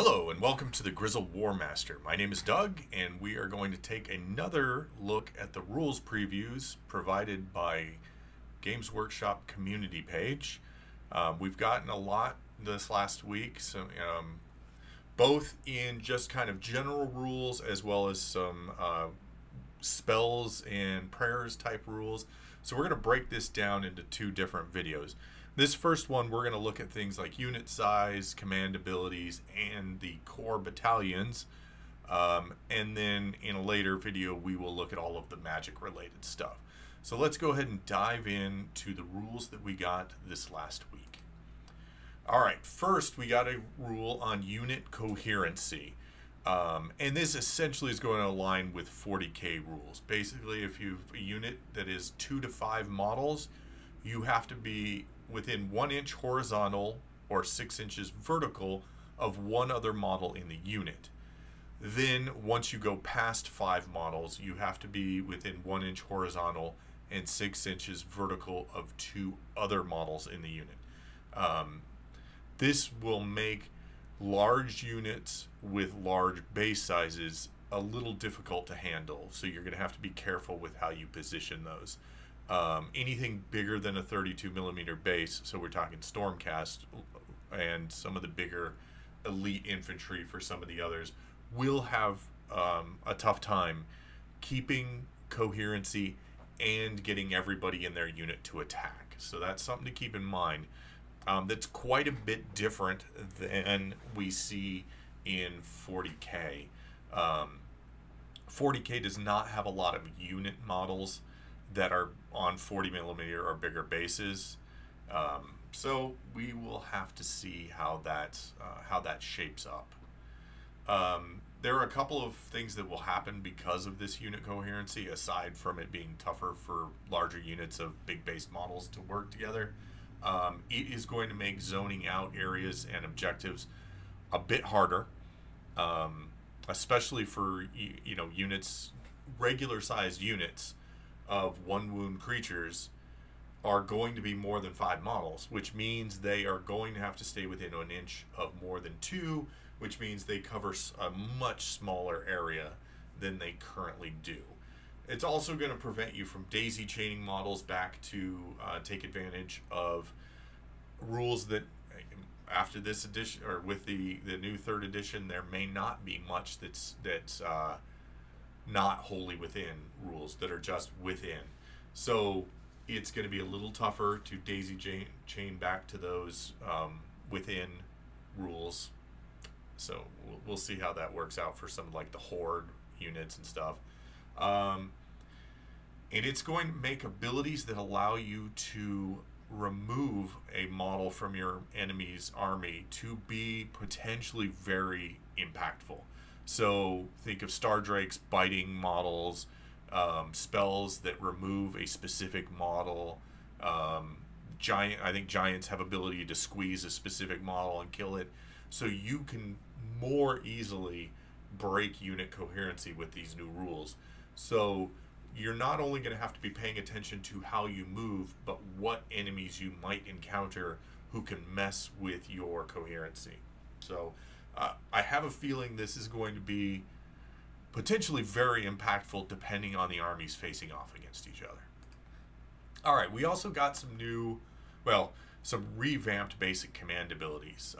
Hello and welcome to the Grizzled Warmaster. My name is Doug and we are going to take another look at the rules previews provided by Games Workshop community page. We've gotten a lot this last week, so, both in just kind of general rules as well as some spells and prayers type rules. So we're going to break this down into two different videos. This first one, we're going to look at things like unit size, command abilities, and the core battalions. And then in a later video, we will look at all of the magic related stuff. So let's go ahead and dive into the rules that we got this last week. All right, first we got a rule on unit coherency. And this essentially is going to align with 40K rules. Basically, if you have a unit that is 2 to 5 models, you have to be within 1 inch horizontal or 6 inches vertical of one other model in the unit. Then once you go past 5 models, you have to be within 1 inch horizontal and 6 inches vertical of 2 other models in the unit. This will make large units with large base sizes a little difficult to handle. So you're gonna have to be careful with how you position those. Anything bigger than a 32mm base, so we're talking Stormcast and some of the bigger elite infantry for some of the others, will have a tough time keeping coherency and getting everybody in their unit to attack. So that's something to keep in mind. That's quite a bit different than we see in 40K. 40K does not have a lot of unit models that are on 40mm or bigger bases, so we will have to see how that shapes up. There are a couple of things that will happen because of this unit coherency, aside from it being tougher for larger units of big base models to work together. It is going to make zoning out areas and objectives a bit harder, especially for units, regular sized units of one wound creatures are going to be more than 5 models, which means they are going to have to stay within 1 inch of more than 2, which means they cover a much smaller area than they currently do. It's also going to prevent you from daisy chaining models back to take advantage of rules that after this edition, or with the new 3rd edition, there may not be much that's not wholly within rules that are just within. So it's going to be a little tougher to daisy chain back to those within rules. So we'll see how that works out for some like the horde units and stuff. And it's going to make abilities that allow you to remove a model from your enemy's army to be potentially very impactful. So think of Stardrake's biting models, spells that remove a specific model. I think giants have ability to squeeze a specific model and kill it. So you can more easily break unit coherency with these new rules. So you're not only going to have to be paying attention to how you move, but what enemies you might encounter who can mess with your coherency. So I have a feeling this is going to be potentially very impactful depending on the armies facing off against each other. All right, we also got some new, well, some revamped basic command abilities.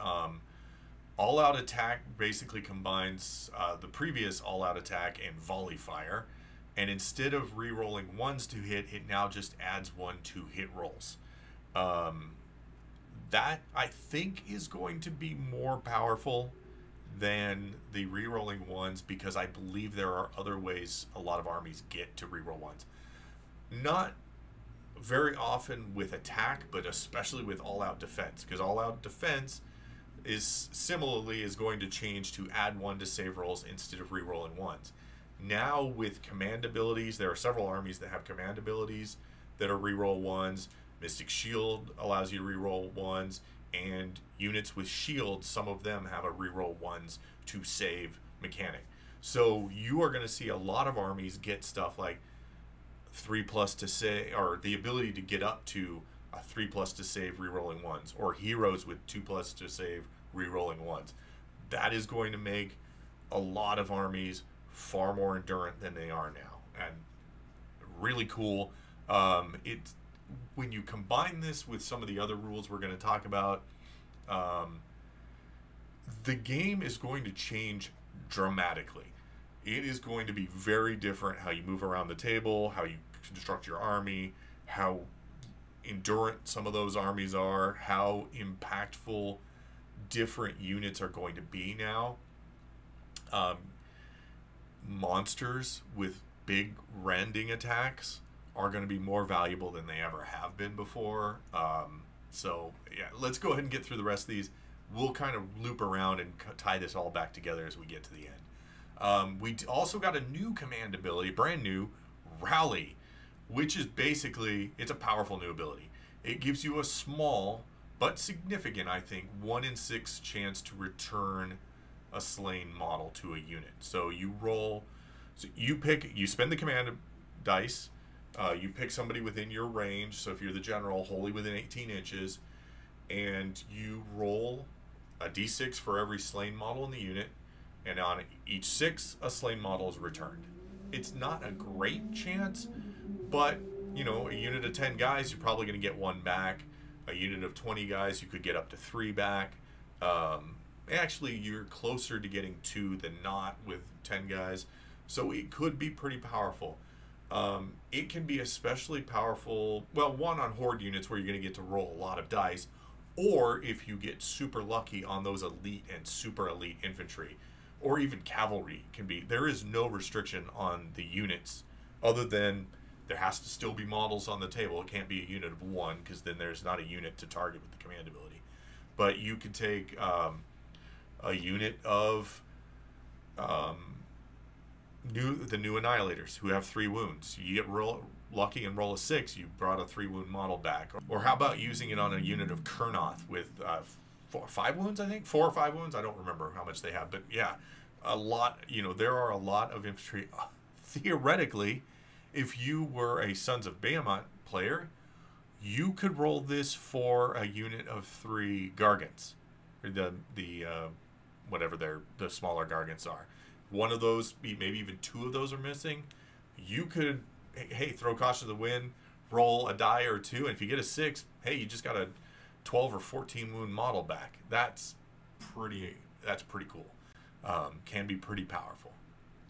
All-out attack basically combines the previous all-out attack and volley fire, and instead of re-rolling 1s to hit, it now just adds 1 2 hit rolls. That, I think, is going to be more powerful than the rerolling 1s, because I believe there are other ways a lot of armies get to reroll 1s. Not very often with attack, but especially with all-out defense, because all-out defense is similarly is going to change to add 1 to save rolls instead of rerolling 1s. Now with command abilities, there are several armies that have command abilities that are reroll 1s. Mystic Shield allows you to reroll 1s, and units with shields, some of them have a reroll 1s to save mechanic. So you are going to see a lot of armies get stuff like 3+ to save, or the ability to get up to a 3+ to save rerolling 1s, or heroes with 2+ to save rerolling 1s. that is going to make a lot of armies far more endurant than they are now, and really cool. When you combine this with some of the other rules we're going to talk about, the game is going to change dramatically. It is going to be very different how you move around the table, how you construct your army, how endurant some of those armies are, how impactful different units are going to be now. Monsters with big rending attacks are going to be more valuable than they ever have been before. So yeah, let's go ahead and get through the rest of these. We'll kind of loop around and tie this all back together as we get to the end. We also got a new command ability, brand new, Rally, which is basically, it's a powerful new ability. It gives you a small but significant, I think, 1 in 6 chance to return a slain model to a unit. So you roll, so you pick, you spend the command dice, you pick somebody within your range. So if you're the general, wholly within 18 inches, and you roll a d6 for every slain model in the unit, and on each 6, a slain model is returned. It's not a great chance, but you know, a unit of 10 guys, you're probably going to get 1 back. A unit of 20 guys, you could get up to 3 back. Actually, you're closer to getting 2 than not with 10 guys, so it could be pretty powerful. It can be especially powerful, well, 1 on horde units where you're going to get to roll a lot of dice, or if you get super lucky on those elite and super elite infantry, or even cavalry can be. There is no restriction on the units other than there has to still be models on the table. It can't be a unit of 1 because then there's not a unit to target with the command ability. But you can take a unit of the new annihilators who have 3 wounds. You get lucky and roll a 6, you brought a 3-wound model back. Or how about using it on a unit of Kurnoth with 4 or 5 wounds, I think? 4 or 5 wounds? I don't remember how much they have, but yeah, a lot. You know, there are a lot of infantry. Theoretically, if you were a Sons of Behemoth player, you could roll this for a unit of 3 gargants, or whatever the smaller gargants are. One of those, maybe even 2 of those are missing. You could, hey, throw caution to the wind, roll a die or 2, and if you get a 6, hey, you just got a 12 or 14 wound model back. That's pretty cool. Can be pretty powerful.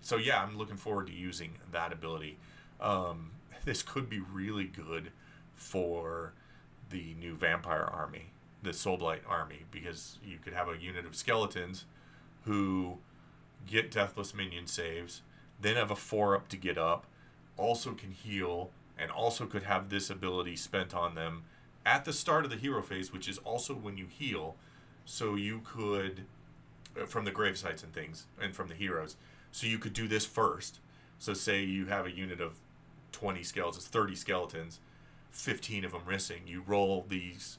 So yeah, I'm looking forward to using that ability. This could be really good for the new vampire army, the Soulblight army, because you could have a unit of skeletons who get deathless minion saves, then have a 4+ to get up, also can heal, and also could have this ability spent on them at the start of the hero phase, which is also when you heal. So you could, from the grave sites and things, and from the heroes, so you could do this first. So say you have a unit of 20 skeletons, 30 skeletons, 15 of them missing. You roll these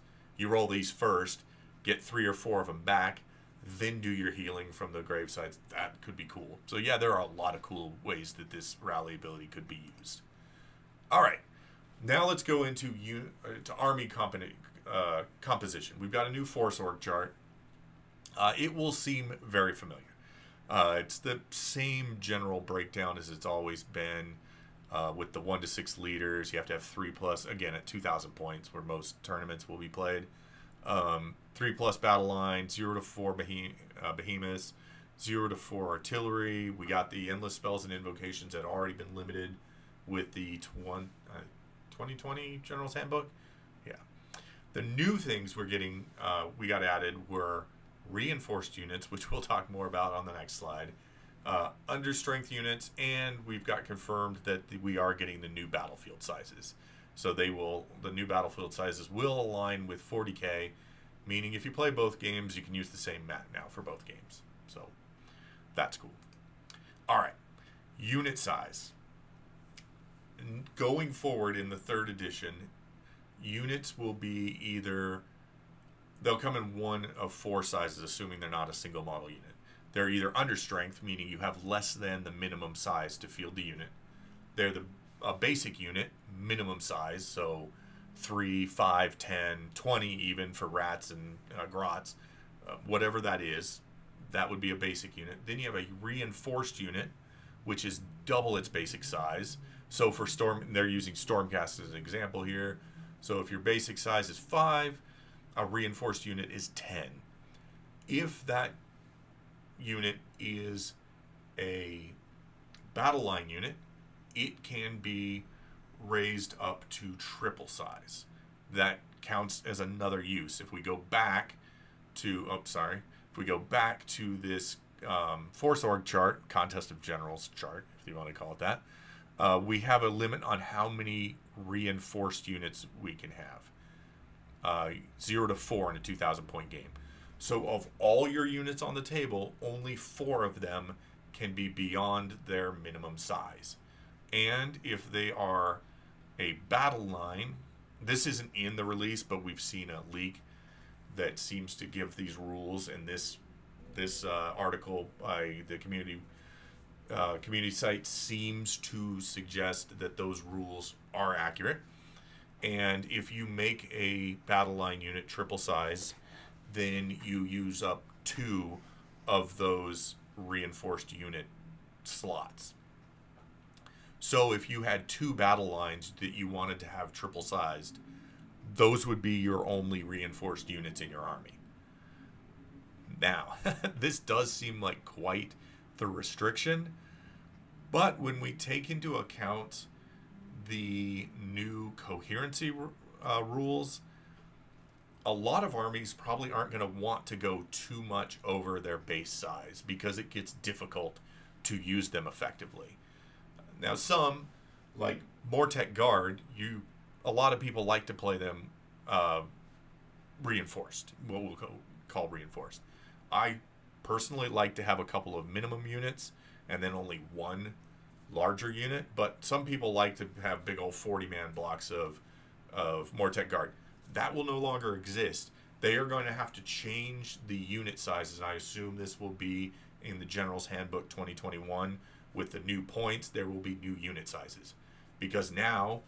first, get 3 or 4 of them back, then do your healing from the grave sites. That could be cool. So yeah, there are a lot of cool ways that this Rally ability could be used. All right, now let's go into army composition. We've got a new force org chart. It will seem very familiar. It's the same general breakdown as it's always been, with the 1 to 6 leaders. You have to have 3+, again, at 2,000 points where most tournaments will be played. 3+ battle line, 0 to 4 behemoths, 0 to 4 artillery. We got the endless spells and invocations that had already been limited with the 2020 General's Handbook. Yeah. The new things we're getting, we got added were reinforced units, which we'll talk more about on the next slide, understrength units, and we've got confirmed that we are getting the new battlefield sizes. So the new battlefield sizes will align with 40K, meaning if you play both games, you can use the same map now for both games. So that's cool. All right, unit size. Going forward in the 3rd edition, units will be either, they'll come in 1 of 4 sizes, assuming they're not a single model unit. They're either understrength, meaning you have less than the minimum size to field the unit. They're a basic unit, minimum size, so 3, 5, 10, 20 even for rats and grots, whatever that is, That would be a basic unit. Then you have a reinforced unit, which is double its basic size. So for Storm, they're using Stormcast as an example here. So if your basic size is 5, a reinforced unit is 10. If that unit is a battle line unit, it can be raised up to triple size. That counts as another use. If we go back to, if we go back to this Force Org chart, Contest of Generals chart, if you want to call it that, we have a limit on how many reinforced units we can have. 0 to 4 in a 2,000-point game. So of all your units on the table, only 4 of them can be beyond their minimum size. And if they are a battle line, this isn't in the release, but we've seen a leak that seems to give these rules, and this article by the community site seems to suggest that those rules are accurate. And if you make a battle line unit triple size, then you use up 2 of those reinforced unit slots. So if you had 2 battle lines that you wanted to have triple sized, those would be your only reinforced units in your army. Now, this does seem like quite the restriction, but when we take into account the new coherency rules, a lot of armies probably aren't going to want to go too much over their base size because it gets difficult to use them effectively. Now some, like Mortek Guard, a lot of people like to play them reinforced, what we'll call reinforced. I personally like to have a couple of minimum units and then only one larger unit, but some people like to have big old 40-man blocks of Mortek Guard. That will no longer exist. They are going to have to change the unit sizes, and I assume this will be in the General's Handbook 2021. With the new points, there will be new unit sizes. Because now,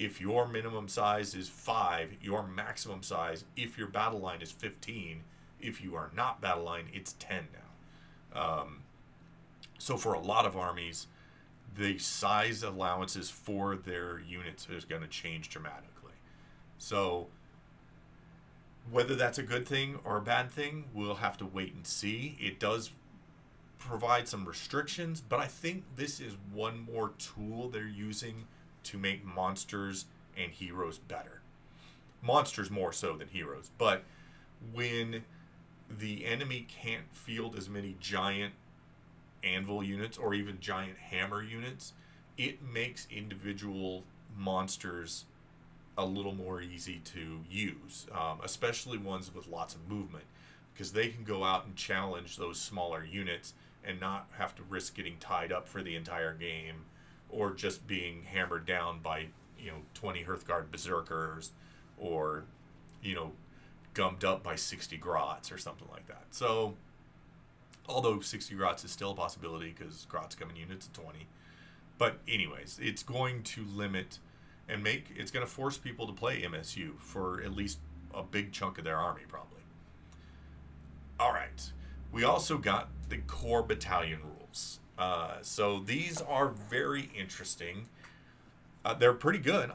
if your minimum size is 5, your maximum size, if your battle line is 15, if you are not battle line, it's 10 now. So for a lot of armies, the size allowances for their units is going to change dramatically. So whether that's a good thing or a bad thing, we'll have to wait and see. It does provide some restrictions, but I think this is one more tool they're using to make monsters and heroes better. Monsters more so than heroes, but when the enemy can't field as many giant anvil units or even giant hammer units, it makes individual monsters a little more easy to use, especially ones with lots of movement, because they can go out and challenge those smaller units and not have to risk getting tied up for the entire game or just being hammered down by, 20 Hearthguard Berserkers or, gummed up by 60 Grots or something like that. So, although 60 Grots is still a possibility because Grots come in units of 20. But anyways, it's going to limit and it's going to force people to play MSU for at least a big chunk of their army, probably. All right, we also got the core battalion rules. So these are very interesting. They're pretty good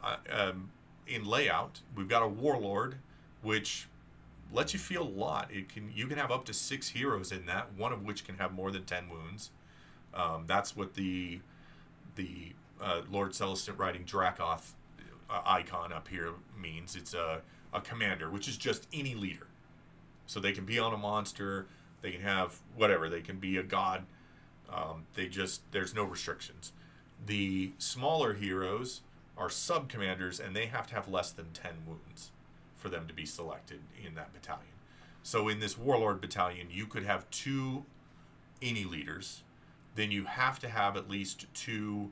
in layout. We've got a warlord, which lets you feel a lot. You can have up to 6 heroes in that, one of which can have more than 10 wounds. That's what the Lord Celestine riding Drakoth icon up here means. It's a commander, which is just any leader. So they can be on a monster, they can have whatever, they can be a god, there's no restrictions. The smaller heroes are sub-commanders, and they have to have less than 10 wounds for them to be selected in that battalion. So in this warlord battalion, you could have 2 any leaders, then you have to have at least 2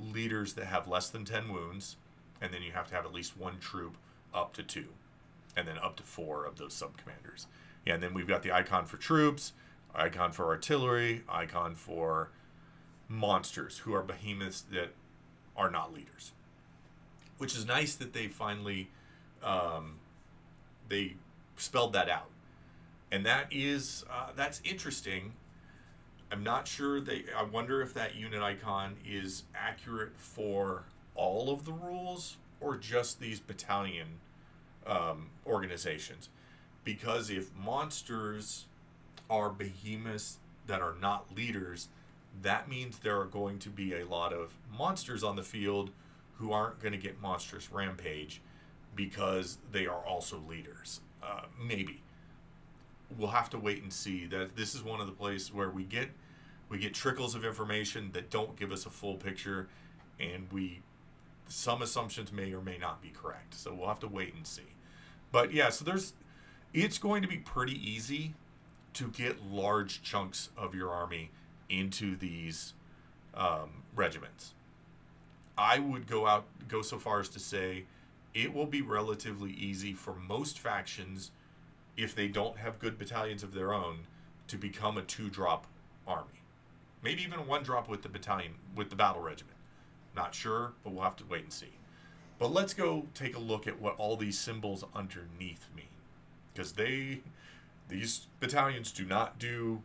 leaders that have less than 10 wounds, and then you have to have at least 1 troop up to 2. And then up to 4 of those sub-commanders. Yeah, and then we've got the icon for troops, icon for artillery, icon for monsters, who are behemoths that are not leaders. Which is nice that they finally, they spelled that out. And that is, that's interesting. I'm not sure, I wonder if that unit icon is accurate for all of the rules or just these battalion organizations. Because if monsters are behemoths that are not leaders, that means there are going to be a lot of monsters on the field who aren't going to get monstrous rampage because they are also leaders. Maybe. We'll have to wait and see. That this is one of the places where we get trickles of information that don't give us a full picture, and some assumptions may or may not be correct. So we'll have to wait and see. But yeah, so it's going to be pretty easy to get large chunks of your army into these regiments. I would go so far as to say it will be relatively easy for most factions, if they don't have good battalions of their own, to become a 2-drop army. Maybe even a 1-drop with the battalion, with the battle regiment. Not sure, but we'll have to wait and see. But let's go take a look at what all these symbols underneath mean. Because these battalions do not do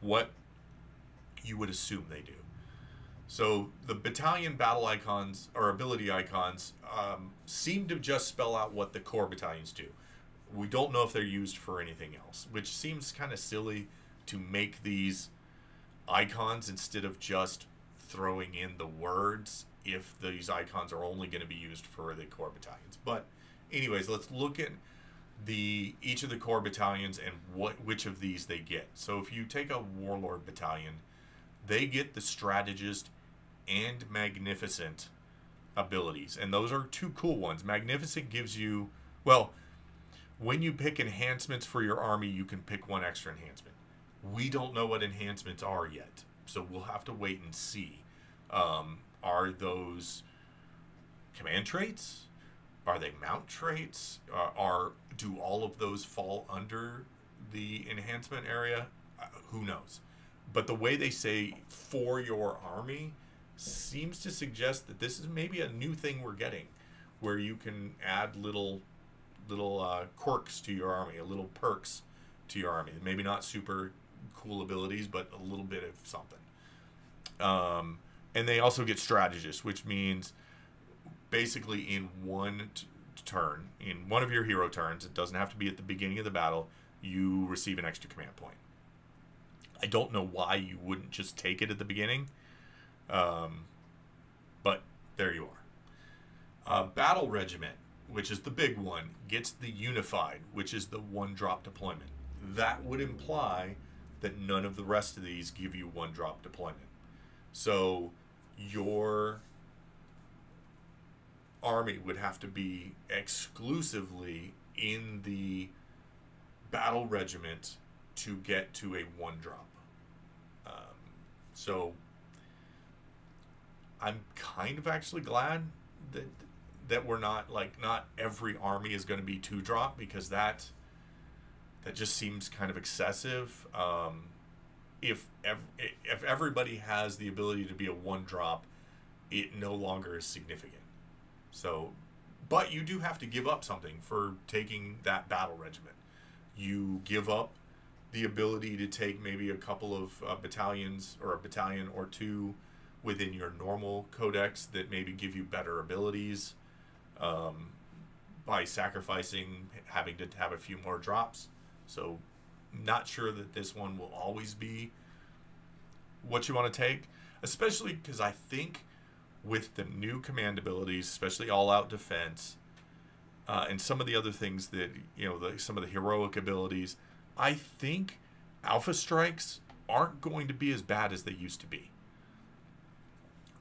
what you would assume they do. So the battalion battle icons, or ability icons, seem to just spell out what the core battalions do. We don't know if they're used for anything else, which seems kind of silly to make these icons instead of just throwing in the words if these icons are only going to be used for the core battalions. But anyways, let's look at each of the core battalions and which of these they get. So if you take a Warlord battalion, they get the Strategist and Magnificent abilities. And those are two cool ones. Magnificent gives you, well, when you pick enhancements for your army, you can pick one extra enhancement. We don't know what enhancements are yet, so we'll have to wait and see. Are those command traits? Are they mount traits? Do all of those fall under the enhancement area? Who knows? But the way they say for your army seems to suggest that this is maybe a new thing we're getting, where you can add little quirks to your army, little perks to your army. Maybe not super cool abilities, but a little bit of something. And they also get strategists, which means basically in one turn, in one of your hero turns, it doesn't have to be at the beginning of the battle, you receive an extra command point. I don't know why you wouldn't just take it at the beginning, but there you are. Battle regiment, which is the big one, gets the Unified, which is the 1-drop deployment. That would imply that none of the rest of these give you 1-drop deployment. So your army would have to be exclusively in the battle regiment to get to a 1-drop. So I'm kind of actually glad that we're not, like, not every army is going to be 2-drop, because that just seems kind of excessive. If everybody has the ability to be a 1-drop, it no longer is significant. So, but you do have to give up something for taking that battle regiment. You give up the ability to take maybe a couple of battalions, or a battalion or two within your normal codex that maybe give you better abilities, by sacrificing having to have a few more drops. So not sure that this one will always be what you want to take, especially because I think with the new command abilities, especially all-out defense, and some of the other things that, you know, some of the heroic abilities, I think Alpha Strikes aren't going to be as bad as they used to be.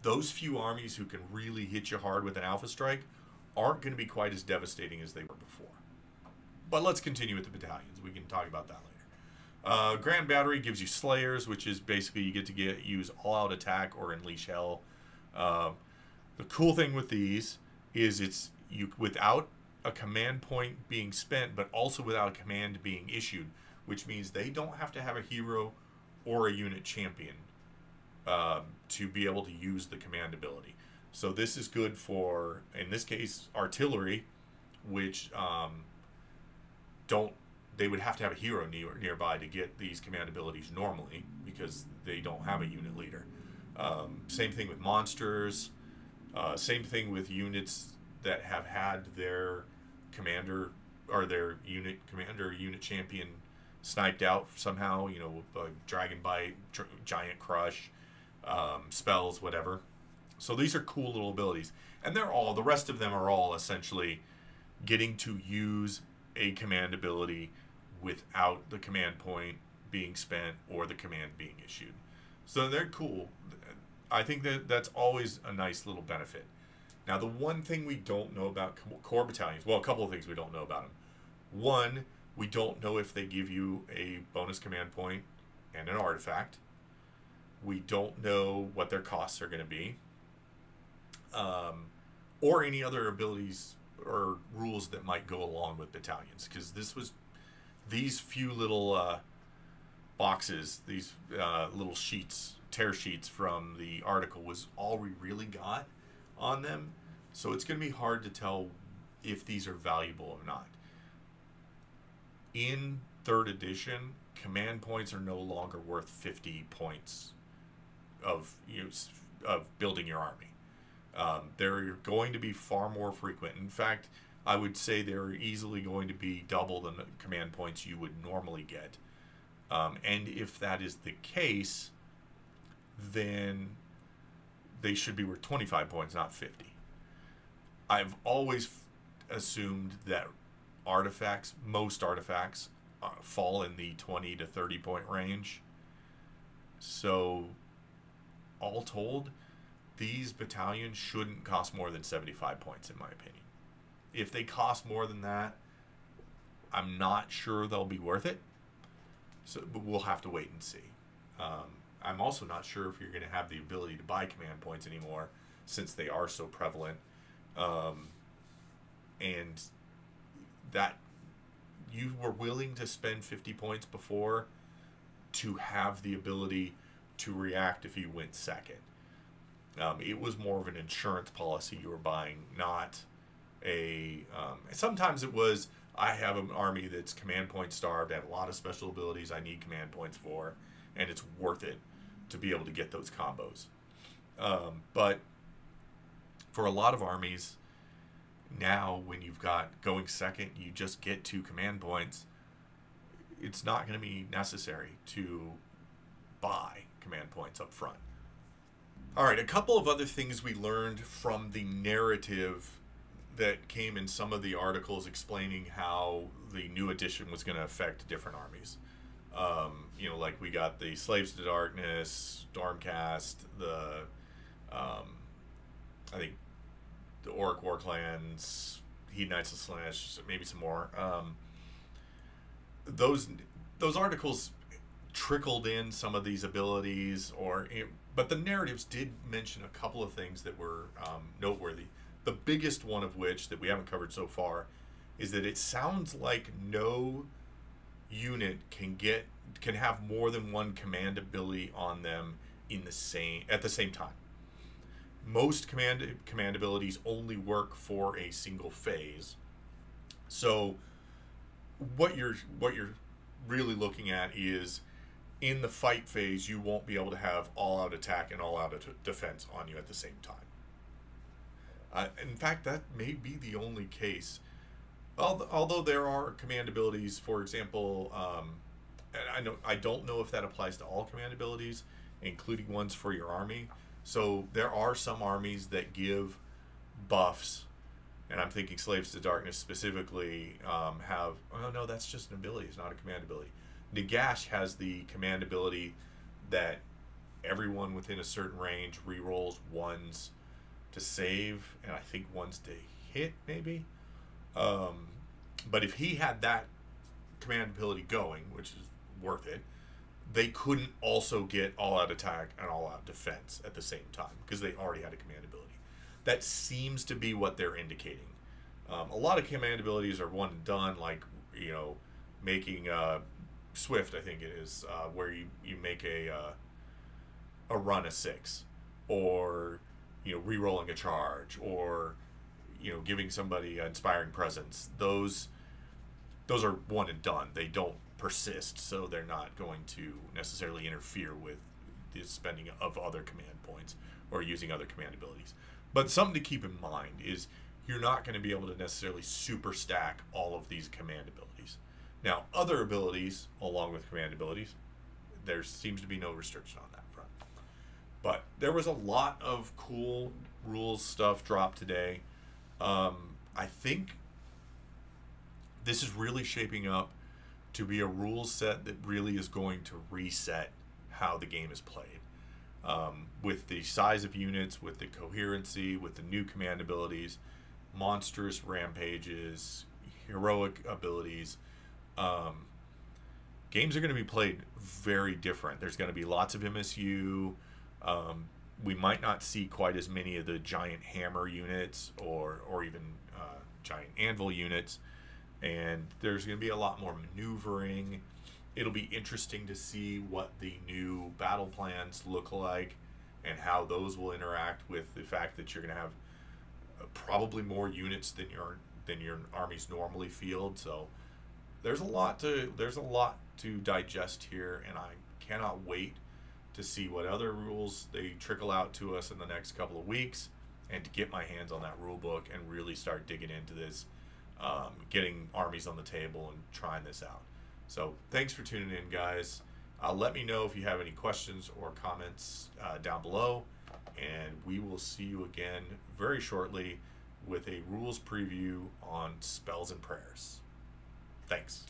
Those few armies who can really hit you hard with an Alpha Strike aren't going to be quite as devastating as they were before. But let's continue with the battalions. We can talk about that later. Grand Battery gives you Slayers, which is basically you get to use all-out attack or unleash hell. The cool thing with these is without a command point being spent, but also without a command being issued, which means they don't have to have a hero or a unit champion to be able to use the command ability. So this is good for, in this case, artillery, which they would have to have a hero nearby to get these command abilities normally, because they don't have a unit leader. Same thing with monsters. Same thing with units that have had their commander or their unit commander, unit champion sniped out somehow, you know, Dragon Bite, Giant Crush, spells, whatever. So these are cool little abilities. And they're all, the rest of them are all essentially getting to use a command ability without the command point being spent or the command being issued. So they're cool. I think that that's always a nice little benefit. Now, the one thing we don't know about core battalions, well, a couple of things we don't know about them. One, we don't know if they give you a bonus command point and an artifact. We don't know what their costs are going to be, or any other abilities or rules that might go along with battalions, because this was these few little boxes, these little sheets, tear sheets from the article was all we really got on them. So it's going to be hard to tell if these are valuable or not. In 3rd edition, command points are no longer worth 50 points of use of building your army. They're going to be far more frequent. In fact, I would say they're easily going to be double the command points you would normally get. And if that is the case, then they should be worth 25 points, not 50. I've always assumed that artifacts, most artifacts, fall in the 20 to 30 point range. So, all told, these battalions shouldn't cost more than 75 points, in my opinion. If they cost more than that, I'm not sure they'll be worth it. So, but we'll have to wait and see. I'm also not sure if you're going to have the ability to buy command points anymore, since they are so prevalent. And that you were willing to spend 50 points before to have the ability to react if you went second. It was more of an insurance policy you were buying, not a... sometimes it was, I have an army that's command point starved, I have a lot of special abilities I need command points for, and it's worth it to be able to get those combos. But for a lot of armies, now when you've got going second, you just get 2 command points, it's not going to be necessary to buy command points up front. All right, a couple of other things we learned from the narrative that came in some of the articles explaining how the new edition was going to affect different armies. You know, like we got the Slaves to Darkness, Stormcast, the, I think, the Orc War Clans, Hedonites of Slaanesh, maybe some more. Those articles trickled in some of these abilities, or... But the narratives did mention a couple of things that were noteworthy. The biggest one of which that we haven't covered so far is that it sounds like no unit can have more than one command ability on them in the same at the same time. Most command abilities only work for a single phase. So what you're really looking at is, in the fight phase, you won't be able to have all-out attack and all-out defense on you at the same time. In fact, that may be the only case. Although there are command abilities, for example, and I don't know if that applies to all command abilities, including ones for your army. So there are some armies that give buffs, and I'm thinking Slaves to Darkness specifically have, oh no, that's just an ability, it's not a command ability. Nagash has the command ability that everyone within a certain range rerolls 1s to save, and I think 1s to hit, maybe. But if he had that command ability going, which is worth it, they couldn't also get all-out attack and all-out defense at the same time, because they already had a command ability. That seems to be what they're indicating. A lot of command abilities are one and done, like, you know, making... Swift, I think it is, where you make a run a 6, or, you know, re-rolling a charge, or, you know, giving somebody inspiring presence. Those those are one and done. They don't persist, so they're not going to necessarily interfere with the spending of other command points or using other command abilities. But something to keep in mind is you're not going to be able to necessarily super stack all of these command abilities. Now, other abilities, along with command abilities, there seems to be no restriction on that front. But there was a lot of cool rules stuff dropped today. I think this is really shaping up to be a rule set that really is going to reset how the game is played. With the size of units, with the coherency, with the new command abilities, monstrous rampages, heroic abilities, games are going to be played very different. There's going to be lots of MSU. We might not see quite as many of the giant hammer units or even giant anvil units. And there's going to be a lot more maneuvering. It'll be interesting to see what the new battle plans look like and how those will interact with the fact that you're going to have probably more units than your armies normally field. So there's a lot to digest here, and I cannot wait to see what other rules they trickle out to us in the next couple of weeks, and to get my hands on that rule book and really start digging into this, getting armies on the table and trying this out. So thanks for tuning in, guys. Let me know if you have any questions or comments down below, and we will see you again very shortly with a rules preview on Spells and Prayers. Thanks.